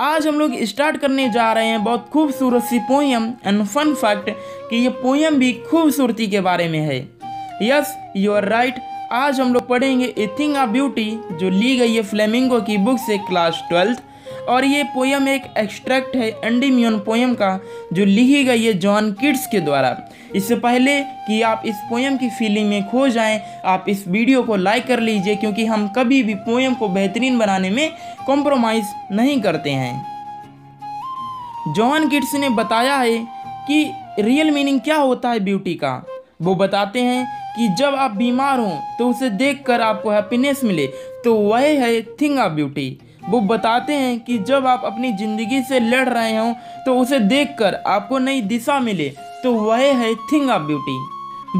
आज हम लोग स्टार्ट करने जा रहे हैं बहुत खूबसूरत सी पोयम एंड फन फैक्ट कि ये पोयम भी खूबसूरती के बारे में है। यस यू आर राइट, आज हम लोग पढ़ेंगे ए थिंग ऑफ ब्यूटी जो ली गई है फ्लेमिंगो की बुक से क्लास 12th, और ये पोयम एक एक्सट्रैक्ट है एंडीमियन पोयम का जो लिखी गई है जॉन किड्स के द्वारा। इससे पहले कि आप इस पोयम की फीलिंग में खो जाएं, आप इस वीडियो को लाइक कर लीजिए क्योंकि हम कभी भी पोयम को बेहतरीन बनाने में कॉम्प्रोमाइज़ नहीं करते हैं। जॉन किड्स ने बताया है कि रियल मीनिंग क्या होता है ब्यूटी का। वो बताते हैं कि जब आप बीमार हों तो उसे देखकर आपको हैप्पीनेस मिले, तो वह है थिंग ऑफ ब्यूटी। वो बताते हैं कि जब आप अपनी ज़िंदगी से लड़ रहे हों तो उसे देखकर आपको नई दिशा मिले, तो वह है थिंग ऑफ ब्यूटी।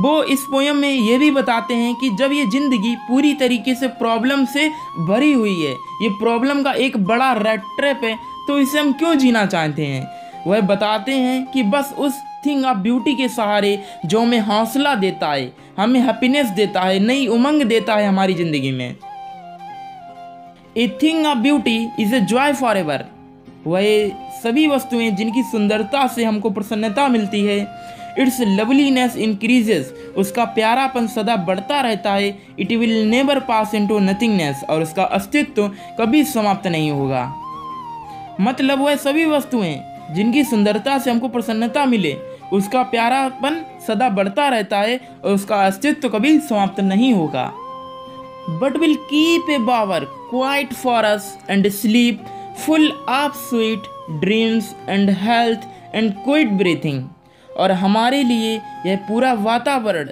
वो इस पोयम में ये भी बताते हैं कि जब ये ज़िंदगी पूरी तरीके से प्रॉब्लम से भरी हुई है, ये प्रॉब्लम का एक बड़ा रेड ट्रैप है, तो इसे हम क्यों जीना चाहते हैं। वह बताते हैं कि बस उस थिंग ऑफ ब्यूटी के सहारे जो हमें हौसला देता है, हमें हैप्पीनेस देता है, नई उमंग देता है हमारी ज़िंदगी में। A thing of beauty is a joy for ever, वह सभी वस्तुएं जिनकी सुंदरता से हमको प्रसन्नता मिलती है। इट्स लवलीनेस इंक्रीजेस, उसका प्यारापन सदा बढ़ता रहता है। It will never pass into nothingness, और उसका अस्तित्व कभी समाप्त नहीं होगा। मतलब वह सभी वस्तुएं जिनकी सुंदरता से हमको प्रसन्नता मिले, उसका प्यारापन सदा बढ़ता रहता है और उसका अस्तित्व कभी समाप्त नहीं होगा। But will keep a bower quiet for us and sleep full of sweet dreams and health and quiet breathing, और हमारे लिए यह पूरा वातावरण,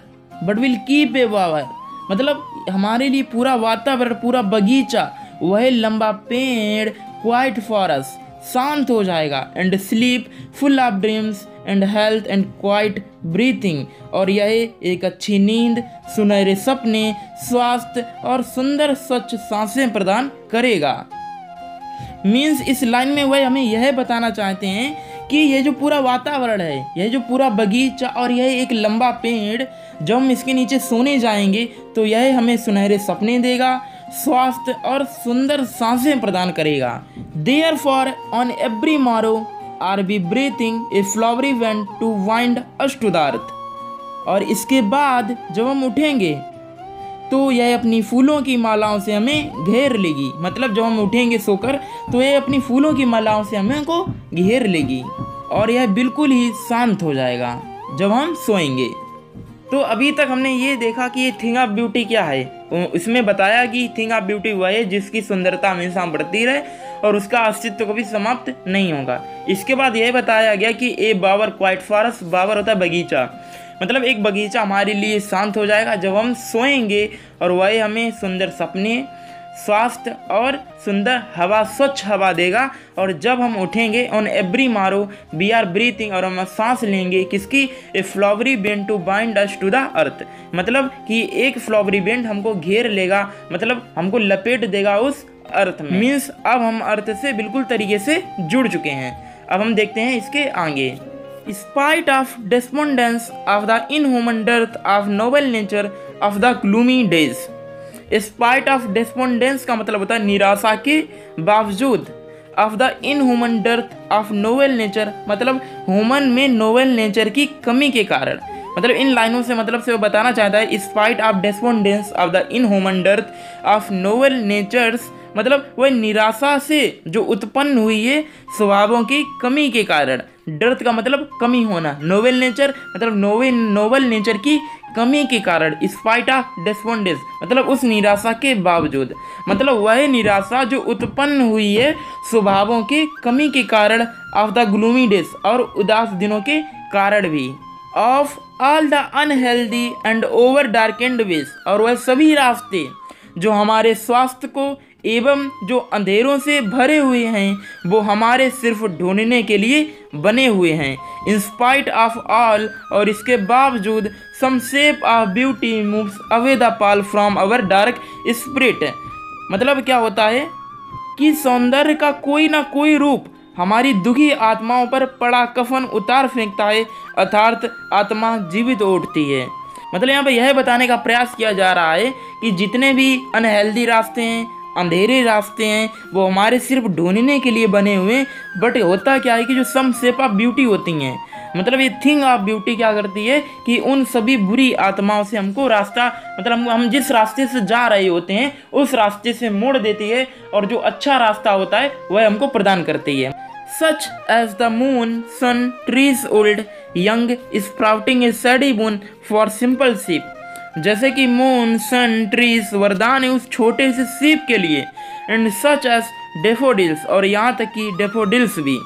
but will keep a bower मतलब हमारे लिए पूरा वातावरण, पूरा बगीचा, वह लंबा पेड़ क्वाइट फॉर अस शांत हो जाएगा, and sleep full of dreams and health and quiet breathing, और यह एक अच्छी नींद, सुनहरे सपने, स्वास्थ्य और सुंदर स्वच्छ सांसें प्रदान करेगा। मीन्स इस लाइन में वह हमें यह बताना चाहते हैं कि यह जो पूरा वातावरण है, यह जो पूरा बगीचा और यह एक लंबा पेड़, जब हम इसके नीचे सोने जाएंगे तो यह हमें सुनहरे सपने देगा, स्वास्थ्य और सुंदर सांसें प्रदान करेगा। Therefore on every morrow are we breathing a flowery band to bind us to the earth, और इसके बाद जब हम उठेंगे तो यह अपनी फूलों की मालाओं से हमें घेर लेगी। मतलब जब हम उठेंगे सोकर तो यह अपनी फूलों की मालाओं से हमें को घेर लेगी और यह बिल्कुल ही शांत हो जाएगा जब हम सोएंगे। तो अभी तक हमने ये देखा कि ये थिंग ऑफ ब्यूटी क्या है। इसमें बताया कि थिंग ऑफ ब्यूटी वह है जिसकी सुंदरता हमेशा बढ़ती रहे और उसका अस्तित्व कभी समाप्त नहीं होगा। इसके बाद यह बताया गया कि ए बावर क्वाइट फॉरेस्ट, बावर होता है बगीचा, मतलब एक बगीचा हमारे लिए शांत हो जाएगा जब हम सोएंगे, और वह हमें सुंदर सपने, स्वास्थ्य और सुंदर हवा, स्वच्छ हवा देगा। और जब हम उठेंगे on every morrow we are breathing, और हम सांस लेंगे किसकी, a flowery band to bind us to the earth, मतलब कि एक फ्लावरी बेंड हमको घेर लेगा, मतलब हमको लपेट देगा उस अर्थ में। मीन्स अब हम अर्थ से बिल्कुल तरीके से जुड़ चुके हैं। अब हम देखते हैं इसके आगे। Spite of despondence of the inhuman dearth of noble nature of the gloomy days, spite of despondence का मतलब होता है निराशा के बावजूद, of the inhuman dearth of noble nature मतलब ह्यूमन में नोबल नेचर की कमी के कारण। मतलब इन लाइनों से मतलब से वो बताना चाहता है spite of despondence of the inhuman dearth of noble natures, मतलब वह निराशा से जो उत्पन्न हुई है स्वभावों की कमी के कारण। डर्थ का मतलब कमी होना, नोबल नेचर मतलब नोबल नेचर की कमी के कारण। स्पाइट ऑफ डिस्पोंडेंस मतलब उस निराशा के बावजूद, मतलब वह निराशा जो उत्पन्न हुई है स्वभावों की कमी के कारण। ऑफ द ग्लूमी डेज और उदास दिनों के कारण भी। Of all the unhealthy and over darkened ways, और वह सभी रास्ते जो हमारे स्वास्थ्य को एवं जो अंधेरों से भरे हुए हैं, वो हमारे सिर्फ ढूंढने के लिए बने हुए हैं। इन स्पाइट ऑफ ऑल और इसके बावजूद, some shape of beauty moves away the pall from our dark spirit, मतलब क्या होता है कि सौंदर्य का कोई ना कोई रूप हमारी दुखी आत्माओं पर पड़ा कफन उतार फेंकता है, अर्थात आत्मा जीवित उठती है। मतलब यहाँ पर यह बताने का प्रयास किया जा रहा है कि जितने भी अनहेल्दी रास्ते हैं, अंधेरे रास्ते हैं वो हमारे सिर्फ ढूंढने के लिए बने हुए हैं। बट होता क्या है कि जो सम शेप ऑफ ब्यूटी होती हैं, मतलब ये थिंग ऑफ ब्यूटी क्या करती है कि उन सभी बुरी आत्माओं से हमको रास्ता, मतलब हम जिस रास्ते से जा रहे होते हैं उस रास्ते से मोड़ देती है और जो अच्छा रास्ता होता है वह हमको प्रदान करती है। Such as the moon, sun, trees old, young, sprouting a shady boon for simple sheep. जैसे कि moon, sun, trees वरदान है उस छोटे से sheep के लिए। And such as daffodils और यहाँ तक कि daffodils भी।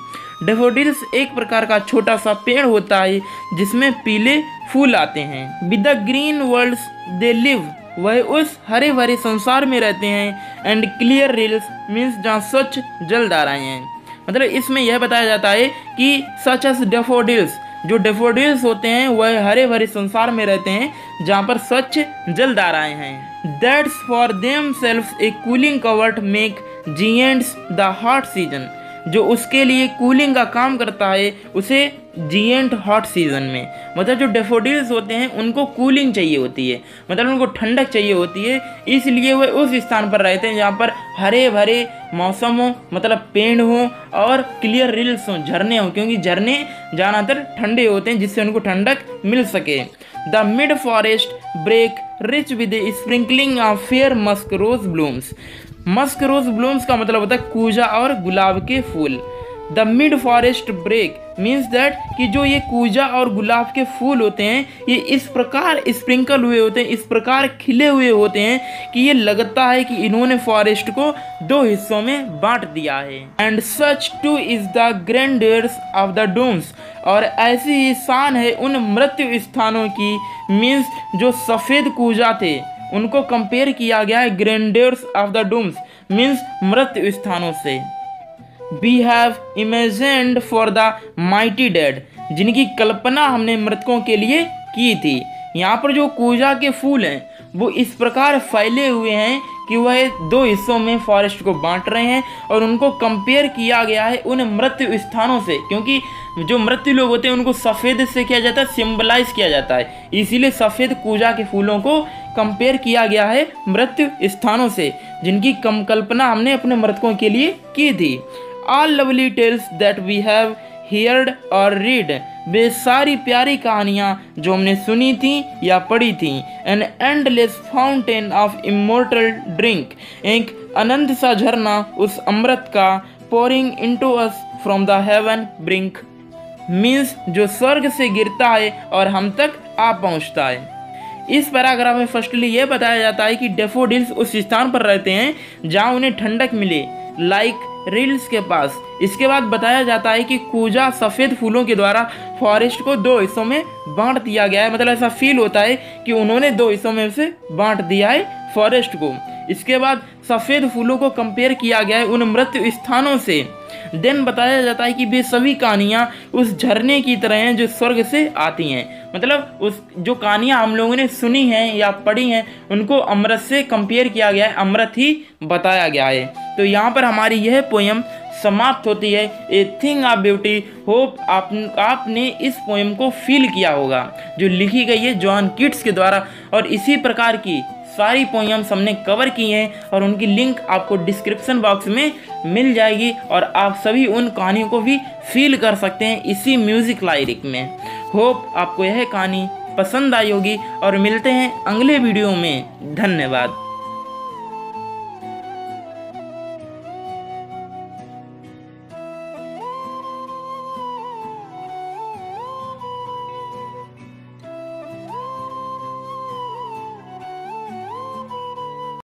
daffodils एक प्रकार का छोटा सा पेड़ होता है जिसमें पीले फूल आते हैं। With the green worlds they live, वह उस हरे भरे संसार में रहते हैं। And clear rills means जहाँ स्वच्छ जल धाराएं हैं। मतलब इसमें यह बताया जाता है कि सच एस डेफोडिल्स, जो डेफोडिल्स होते हैं वह हरे भरे संसार में रहते हैं जहाँ पर स्वच्छ जलधाराएं हैं। That's for themselves a cooling covert make जियंट्स द हॉट सीजन, जो उसके लिए कूलिंग का काम करता है उसे जियंट हॉट सीजन में, मतलब जो डेफोडिल्स होते हैं उनको कूलिंग चाहिए होती है, मतलब उनको ठंडक चाहिए होती है, इसलिए वह उस स्थान पर रहते हैं जहाँ पर हरे भरे मौसम हो, मतलब पेड़ हो और क्लियर रिल्स हो, झरने हो, क्योंकि झरने ज़्यादातर ठंडे होते हैं जिससे उनको ठंडक मिल सके। The mid forest brake rich with a sprinkling of fair musk rose blooms. Musk rose blooms का मतलब होता है कूजा और गुलाब के फूल। The mid forest brake means that कि जो ये कूजा और गुलाब के फूल होते हैं ये इस प्रकार स्प्रिंकल हुए होते हैं, इस प्रकार खिले हुए होते हैं कि ये लगता है कि इन्होंने फॉरेस्ट को दो हिस्सों में बांट दिया है। And such too is the grandeurs of the dooms, और ऐसी ही शान है उन मृत्यु स्थानों की। मीन्स जो सफ़ेद कूजा थे उनको कंपेयर किया गया है grandeurs of the dooms means मृत्यु स्थानों से। We have imagined for the mighty dead, जिनकी कल्पना हमने मृतकों के लिए की थी। यहाँ पर जो कूजा के फूल हैं वो इस प्रकार फैले हुए हैं कि वह दो हिस्सों में फॉरेस्ट को बांट रहे हैं और उनको कंपेयर किया गया है उन मृत्यु स्थानों से, क्योंकि जो मृत्यु लोग होते हैं उनको सफ़ेद से किया जाता है, सिंबलाइज किया जाता है, इसीलिए सफ़ेद कूजा के फूलों को कंपेयर किया गया है मृत्यु स्थानों से जिनकी कम कल्पना हमने अपने मृतकों के लिए की थी। All lovely tales that we have heard or read, वे सारी प्यारी कहानियाँ जो हमने सुनी थी या पढ़ी थी। An endless fountain of immortal drink, एक अनंत सा झरना उस अमृत का। Pouring into us from the heaven brink, means जो स्वर्ग से गिरता है और हम तक आ पहुँचता है। इस पैराग्राफ में फर्स्टली यह बताया जाता है कि डेफोडिल्स उस स्थान पर रहते हैं जहाँ उन्हें ठंडक मिले, लाइक रिल्स के पास। इसके बाद बताया जाता है कि कूजा सफ़ेद फूलों के द्वारा फॉरेस्ट को दो हिस्सों में बांट दिया गया है, मतलब ऐसा फील होता है कि उन्होंने दो हिस्सों में उसे बांट दिया है फॉरेस्ट को। इसके बाद सफ़ेद फूलों को कंपेयर किया गया है उन मृत्यु स्थानों से। देन बताया जाता है कि वे सभी कहानियाँ उस झरने की तरह हैं जो स्वर्ग से आती हैं, मतलब उस जो कहानियाँ हम लोगों ने सुनी हैं या पढ़ी हैं उनको अमृत से कंपेयर किया गया है, अमृत ही बताया गया है। तो यहाँ पर हमारी यह पोएम समाप्त होती है, a thing of beauty. Hope आपने इस पोएम को फील किया होगा जो लिखी गई है जॉन कीट्स के द्वारा, और इसी प्रकार की सारी पोएम्स हमने कवर की हैं और उनकी लिंक आपको डिस्क्रिप्शन बॉक्स में मिल जाएगी और आप सभी उन कहानियों को भी फील कर सकते हैं इसी म्यूज़िक लाइरिक में। होप आपको यह कहानी पसंद आई होगी और मिलते हैं अगले वीडियो में। धन्यवाद।